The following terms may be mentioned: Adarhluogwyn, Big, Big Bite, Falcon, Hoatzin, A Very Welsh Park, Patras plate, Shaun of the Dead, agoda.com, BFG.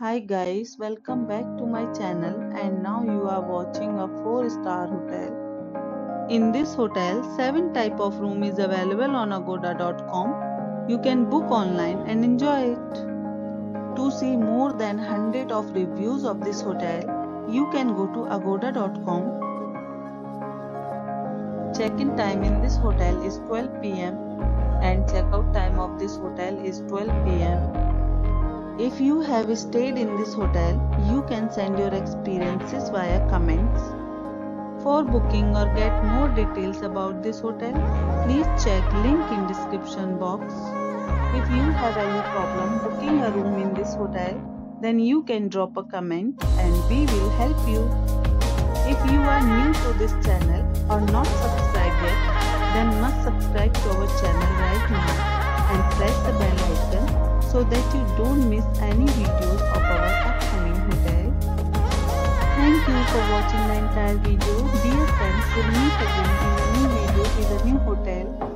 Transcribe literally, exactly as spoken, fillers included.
Hi guys, welcome back to my channel, and now you are watching a four star hotel. In this hotel, seven type of room is available on agoda dot com. You can book online and enjoy it. To see more than one hundred of reviews of this hotel, you can go to agoda dot com. Check-in time in this hotel is twelve p m and check-out time of this hotel is twelve p m If you have stayed in this hotel, you can send your experiences via comments. For booking or get more details about this hotel, please check link in description box. If you have any problem booking a room in this hotel, then you can drop a comment and we will help you. If you are new to this channel or not subscribed yet, then must subscribe to our channel right now and press the bell icon, so that you don't miss any videos of our upcoming hotel. Thank you for watching the entire video. Dear friends, we'll meet again in a new video with a new hotel.